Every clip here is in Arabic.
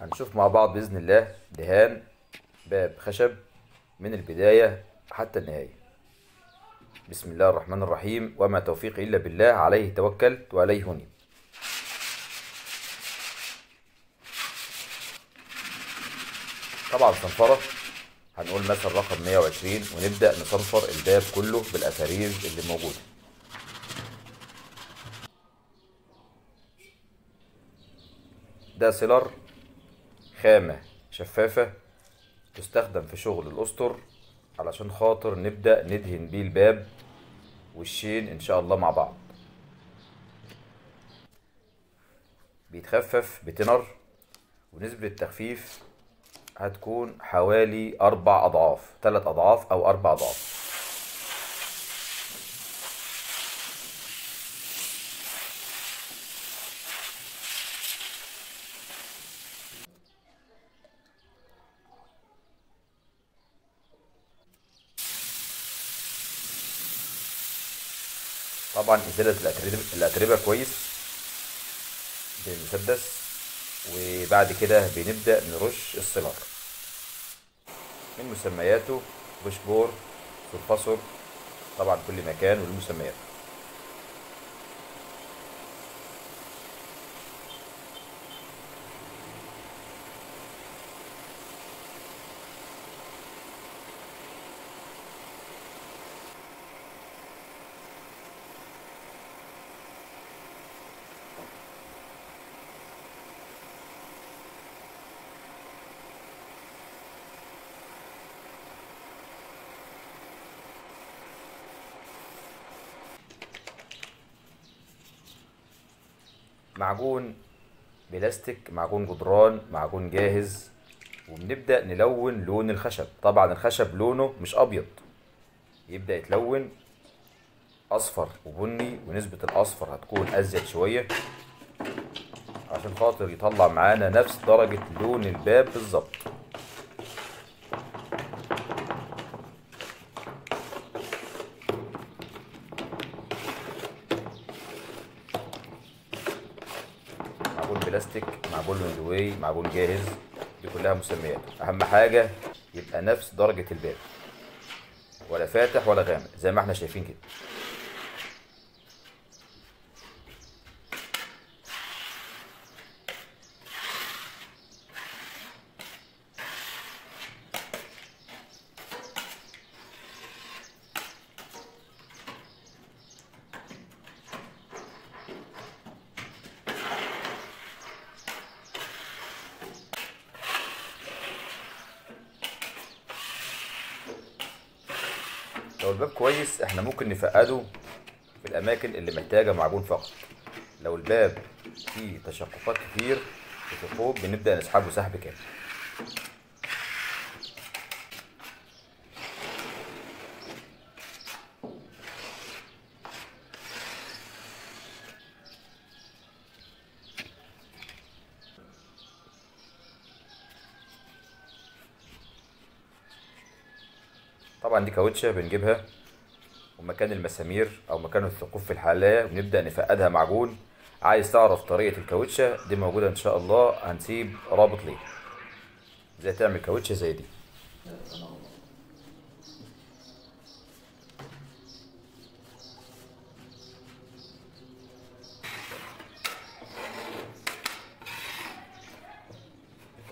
هنشوف مع بعض باذن الله دهان باب خشب من البدايه حتى النهايه. بسم الله الرحمن الرحيم، وما توفيقي الا بالله، عليه توكلت وعليه انيب. طبعا صنفره هنقول مثلا رقم 120 ونبدا نصنفر الباب كله بالاسارير اللي موجوده. ده سيلر خامة شفافة تستخدم في شغل الأسطر علشان خاطر نبدأ ندهن بيه الباب والشين إن شاء الله مع بعض. بيتخفف بتنر ونسبة التخفيف هتكون حوالي 4 أضعاف، 3 أضعاف أو 4 أضعاف. طبعا ازالت الاتربه كويس بالمسدس، وبعد كده بنبدا نرش السيلر. من مسمياته بشبور سلفاسور، طبعا كل مكان وله مسميات. معجون بلاستيك، معجون جدران، معجون جاهز، وبنبدأ نلون لون الخشب. طبعا الخشب لونه مش أبيض، يبدأ يتلون أصفر وبني، ونسبة الأصفر هتكون أزيد شوية عشان خاطر يطلع معانا نفس درجة لون الباب بالظبط. بلاستيك، معجون مندوي، معجون جاهز، دي كلها مسميات. اهم حاجه يبقى نفس درجه الباب، ولا فاتح ولا غامق زي ما احنا شايفين كده. لو الباب كويس احنا ممكن نفقده في الاماكن اللي محتاجه معجون فقط. لو الباب فيه تشققات كتير وثقوب بنبدا نسحبه سحب كامل. طبعا دي كاوتشه بنجيبها ومكان المسامير او مكان الثقوب في الحلايه، ونبدا نفقدها معجون. عايز تعرف طريقه الكاوتشه دي موجوده ان شاء الله، هنسيب رابط ليه ازاي تعمل كاوتشه زي دي.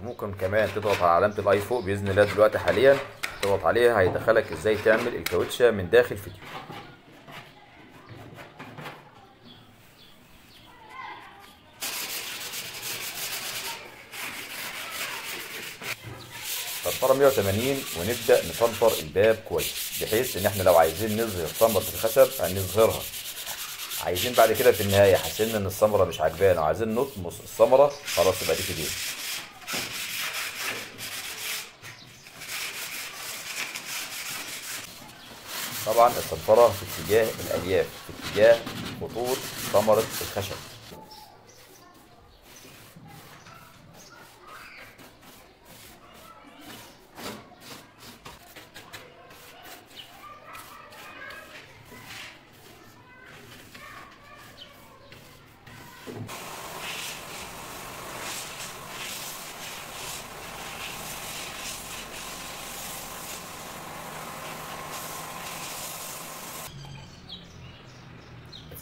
وممكن كمان تضغط على علامه الاي فوق باذن الله دلوقتي حاليا، تضغط عليها هيدخلك ازاي تعمل الكاوتشه من داخل فيديو. صنفره 180 ونبدا نصنفر الباب كويس، بحيث ان احنا لو عايزين نظهر ثمره الخشب هنظهرها. عايزين بعد كده في النهايه حسينا ان الثمره مش عجبانا وعايزين نطمس الثمره، خلاص يبقى دي كده. طبعا الصنفره في اتجاه الالياف، في اتجاه خطوط ثمره الخشب.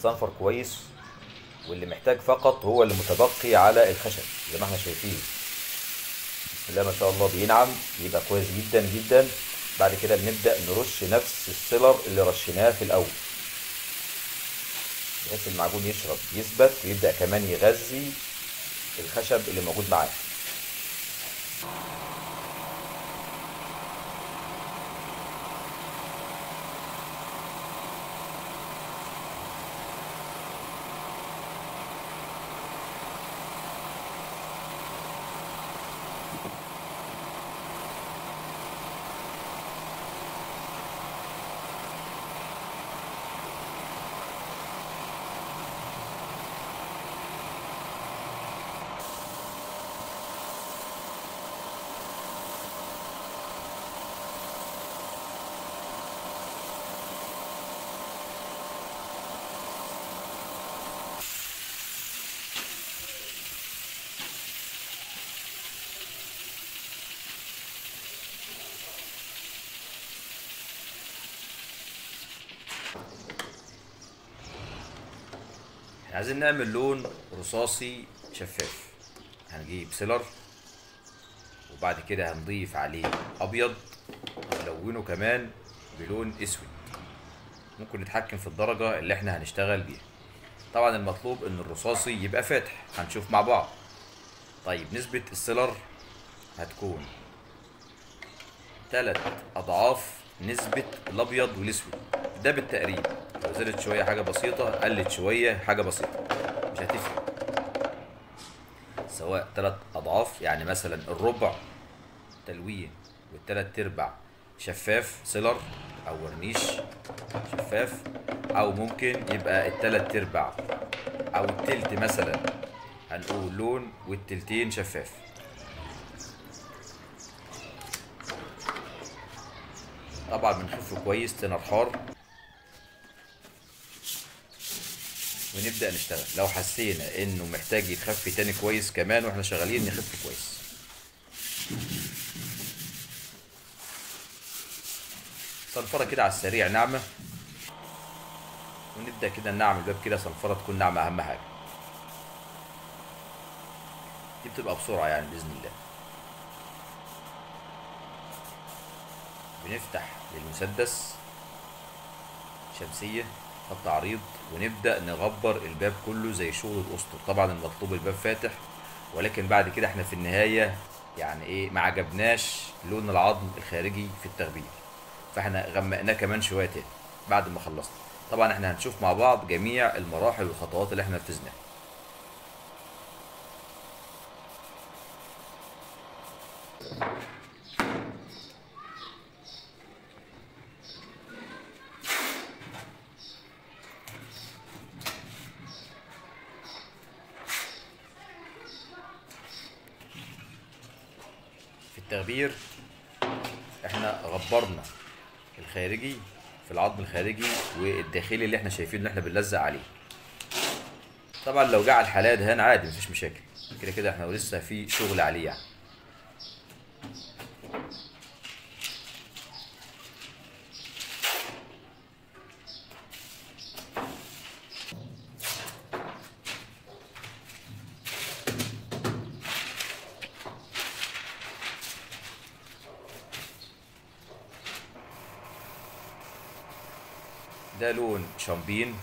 الصنفر كويس، واللي محتاج فقط هو اللي متبقي على الخشب زي ما احنا شايفين. بسم الله ما شاء الله بينعم، يبقى كويس جدا جدا. بعد كده بنبدأ نرش نفس السيلر اللي رشيناه في الأول بحيث المعجون يشرب يثبت ويبدأ كمان يغذي الخشب اللي موجود معاه. عايزين نعمل لون رصاصي شفاف، هنجيب سيلر وبعد كده هنضيف عليه ابيض ونلونه كمان بلون اسود. ممكن نتحكم في الدرجه اللي احنا هنشتغل بيها. طبعا المطلوب ان الرصاصي يبقى فاتح، هنشوف مع بعض. طيب نسبه السيلر هتكون 3 اضعاف نسبه الابيض والاسود، ده بالتقريب. لو زادت شويه حاجه بسيطه، قلت شويه حاجه بسيطه، مش هتفرق، سواء 3 اضعاف. يعني مثلا الربع تلوين وال3/4 شفاف سيلر او ورنيش شفاف، او ممكن يبقى ال3/4 او التلت مثلا، هنقول لون والتلتين شفاف. طبعا بنخفه كويس تنر حار ونبدأ نشتغل. لو حسينا انه محتاج يتخفي تاني كويس كمان واحنا شغالين نخفه كويس. صنفرة كده على السريع ناعمة، ونبدأ كده نعمل الباب كده. صنفرة تكون ناعمة اهم حاجة، دي بتبقى بسرعة يعني بإذن الله. بنفتح بالمسدس شمسية خط عريض ونبدأ نغبر الباب كله زي شغل الأسطر. طبعا المطلوب الباب فاتح، ولكن بعد كده احنا في النهاية يعني ايه ما عجبناش لون العظم الخارجي في التغبير، فاحنا غمقناه كمان شوية تاني بعد ما خلصنا. طبعا احنا هنشوف مع بعض جميع المراحل والخطوات اللي احنا نفذناها. التغبير احنا غبرنا الخارجي في العظم الخارجي والداخلي اللي احنا شايفينه اللي احنا بنلزق عليه. طبعا لو جه على الحلاقه دهان عادي مفيش مشاكل، كده كده احنا لسه في شغل عليه يعني. ده لون شامبين،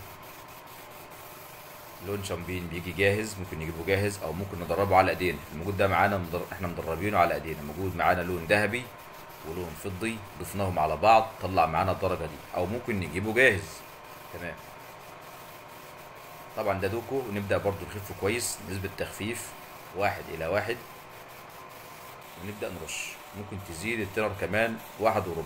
لون شامبين بيجي جاهز، ممكن نجيبه جاهز او ممكن ندربه على ايدينا. الموجود ده معانا احنا مدربينه على ايدينا. موجود معانا لون ذهبي ولون فضي، ضفناهم على بعض طلع معانا الدرجه دي، او ممكن نجيبه جاهز. تمام. طبعا ده دوكو، ونبدا برده نخفه كويس، نسبه تخفيف 1 إلى 1، ونبدا نرش. ممكن تزيد الترر كمان 1.25.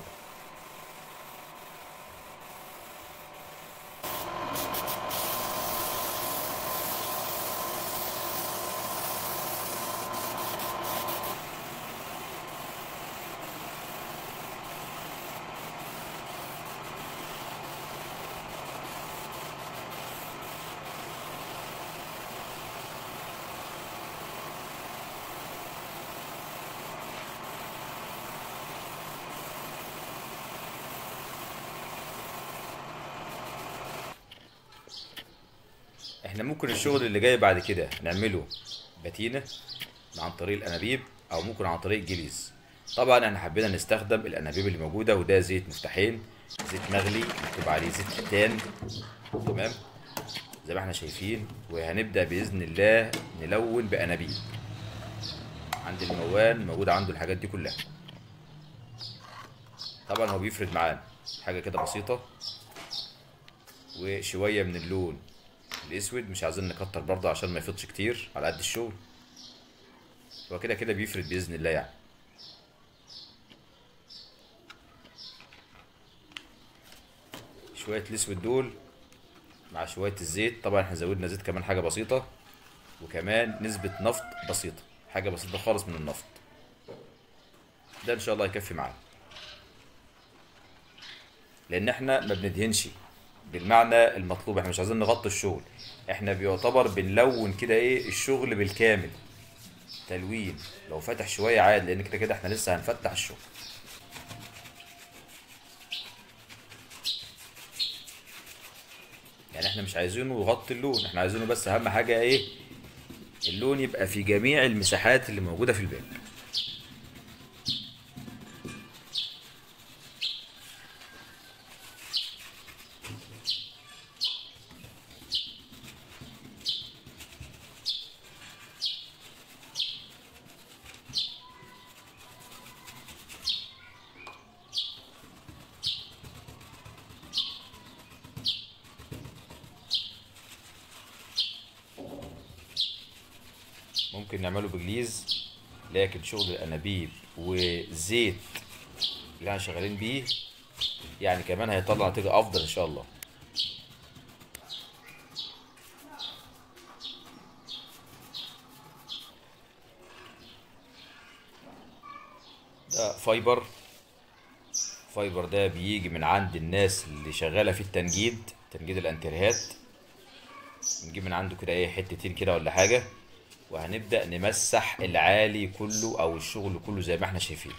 احنا ممكن الشغل اللي جاي بعد كده نعمله باتينة عن طريق الانابيب او ممكن عن طريق جليز. طبعا احنا حبينا نستخدم الانابيب اللي موجوده، وده زيت مفتاحين، زيت مغلي مكتوب عليه زيت حيتان، تمام زي ما احنا شايفين. وهنبدا باذن الله نلون بانابيب. عند الموال موجود عنده الحاجات دي كلها، طبعا هو بيفرد معانا حاجه كده بسيطه وشويه من اللون الاسود، مش عايزين نكتر برضه عشان ما يفضش كتير على قد الشغل. هو كده كده بيفرد باذن الله يعني. شويه الاسود دول مع شويه الزيت، طبعا احنا زودنا زيت كمان حاجه بسيطه، وكمان نسبه نفط بسيطه، حاجه بسيطه خالص من النفط ده. ان شاء الله هيكفي معانا لان احنا ما بندهنش بالمعنى المطلوب، احنا مش عايزين نغطي الشغل، احنا بيعتبر بنلون كده ايه الشغل بالكامل تلوين. لو فتح شويه عادي لان كده كده احنا لسه هنفتح الشغل. يعني احنا مش عايزينه يغطي اللون، احنا عايزينه بس اهم حاجه ايه اللون يبقى في جميع المساحات اللي موجوده في الباب. ممكن نعمله بجليز، لكن شغل الانابيب والزيت اللي احنا شغالين بيه يعني كمان هيطلع نتيجه افضل ان شاء الله. ده فايبر ده بيجي من عند الناس اللي شغاله في تنجيد الانترهات، نجيب من عنده كده ايه حتتين كده ولا حاجه، وهنبدأ نمسح العالي كله أو الشغل كله زي ما احنا شايفين.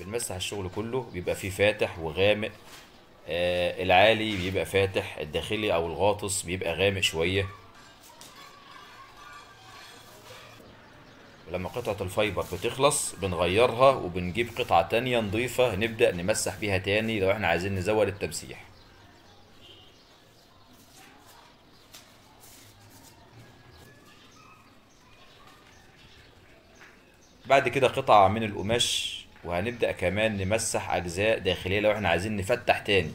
بنمسح الشغل كله، بيبقى فيه فاتح وغامق، العالي بيبقى فاتح، الداخلي أو الغاطس بيبقى غامق شوية. لما قطعة الفايبر بتخلص بنغيرها وبنجيب قطعة تانية نضيفة نبدأ نمسح بيها تاني لو احنا عايزين نزود التمسيح. بعد كده قطعة من القماش، وهنبدأ كمان نمسح أجزاء داخلية لو احنا عايزين نفتح تاني.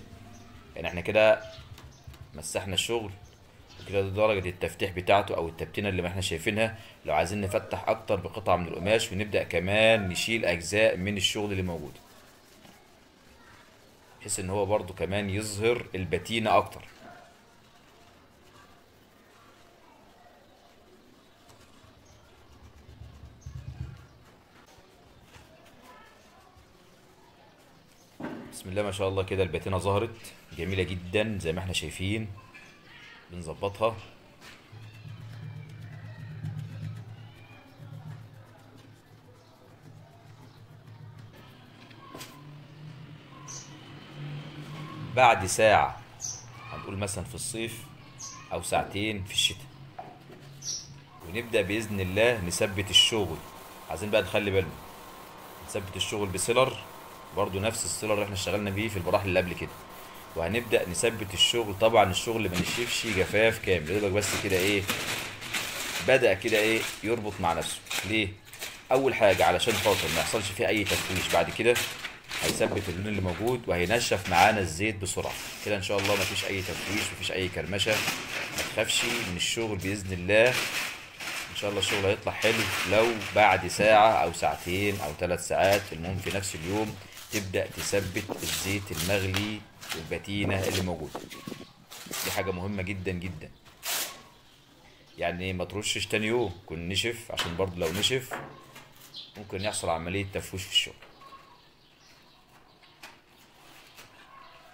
يعني احنا كده مسحنا الشغل كده، درجة التفتيح بتاعته او التبتينة اللي ما احنا شايفينها لو عايزين نفتح اكتر بقطعة من القماش، ونبدأ كمان نشيل اجزاء من الشغل اللي موجود بحيث ان هو برضو كمان يظهر البتينة اكتر. بسم الله ما شاء الله كده البتينة ظهرت جميلة جدا زي ما احنا شايفين. بنظبطها بعد ساعة هنقول مثلا في الصيف أو ساعتين في الشتاء، ونبدأ بإذن الله نثبت الشغل. عايزين بقى نخلي بالنا نثبت الشغل بسيلر، برضو نفس السيلر اللي احنا اشتغلنا بيه في البراحل اللي قبل كده، وهنبدأ نثبت الشغل. طبعا الشغل ما نشيفش جفاف كامل، يا دوبك بس كده ايه بدأ كده ايه يربط مع نفسه. ليه؟ أول حاجة علشان خاطر ما يحصلش فيه أي تشويش، بعد كده هيثبت اللون اللي موجود وهينشف معانا الزيت بسرعة كده. إن شاء الله ما فيش أي تشويش، ما فيش أي كرمشة، ما تخافش من الشغل بإذن الله. إن شاء الله الشغل هيطلع حلو لو بعد ساعة أو ساعتين أو 3 ساعات، المهم في نفس اليوم تبدأ تثبت الزيت المغلي والبتينة اللي موجودة. دي حاجة مهمة جدا جدا، يعني ما ترشش تاني يوم يكون نشف، عشان برضه لو نشف ممكن يحصل عملية تفويش في الشغل.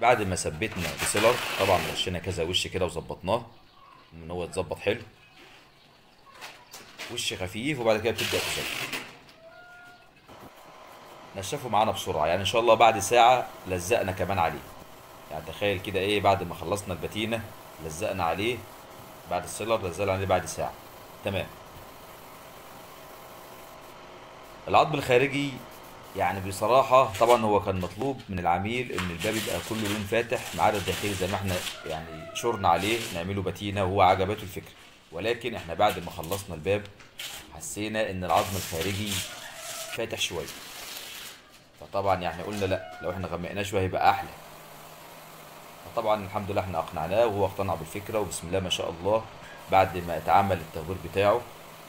بعد ما ثبتنا بسيلر طبعا رشينا كذا وش كده وظبطناه ان هو اتظبط حلو، وش خفيف، وبعد كده بتبدأ تثبت. نشفه معانا بسرعه، يعني ان شاء الله بعد ساعه لزقنا كمان عليه. يعني تخيل كده ايه، بعد ما خلصنا البتينه لزقنا عليه بعد السيلر، لزقنا عليه بعد ساعه. تمام. العظم الخارجي يعني بصراحه طبعا هو كان مطلوب من العميل ان الباب يبقى كله لون فاتح ما عدا الداخلي، زي ما احنا يعني شورنا عليه نعمله بتينه وهو عجبته الفكره. ولكن احنا بعد ما خلصنا الباب حسينا ان العظم الخارجي فاتح شويه، فطبعا يعني قلنا لا، لو احنا غمقناه شويه هيبقى احلى. فطبعا الحمد لله احنا اقنعناه وهو اقتنع بالفكره، وبسم الله ما شاء الله بعد ما اتعمل التدوير بتاعه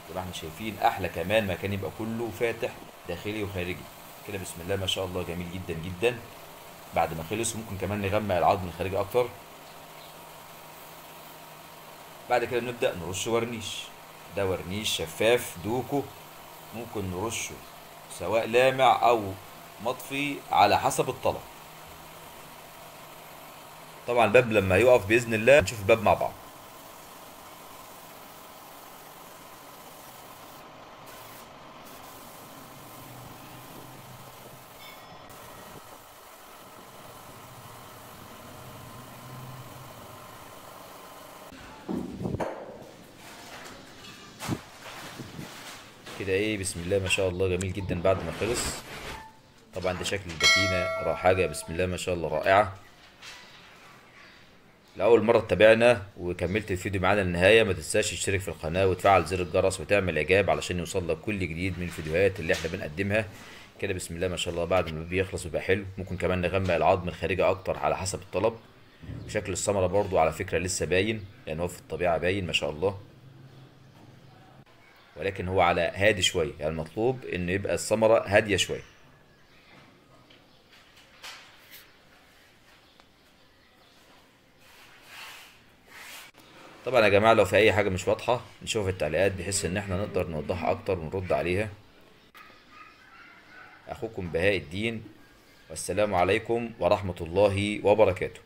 زي ما احنا شايفين احلى كمان، مكان يبقى كله فاتح داخلي وخارجي كده. بسم الله ما شاء الله جميل جدا جدا. بعد ما خلص ممكن كمان نغمق العظم الخارجي اكتر. بعد كده بنبدا نرش ورنيش. ده ورنيش شفاف دوكو، ممكن نرشه سواء لامع او مطفي على حسب الطلب. طبعا الباب لما يقف باذن الله نشوف الباب مع بعض. كده ايه بسم الله ما شاء الله جميل جدا بعد ما خلص. طبعا ده شكل البتينه حاجه بسم الله ما شاء الله رائعه. لاول مره اتابعنا وكملت الفيديو معانا للنهايه، ما تنساش تشترك في القناه وتفعل زر الجرس وتعمل اعجاب علشان يوصل لك كل جديد من الفيديوهات اللي احنا بنقدمها. كده بسم الله ما شاء الله بعد ما بيخلص يبقى حلو. ممكن كمان نغمق العظم الخارجي اكتر على حسب الطلب. شكل الثمره برضو على فكره لسه باين، لان هو في الطبيعه باين ما شاء الله، ولكن هو على هادي شويه، يعني المطلوب ان يبقى الثمره هاديه شويه. طبعا يا جماعه لو في اي حاجه مش واضحه نشوف التعليقات بحيث ان احنا نقدر نوضحها اكتر ونرد عليها. اخوكم بهاء الدين، والسلام عليكم ورحمه الله وبركاته.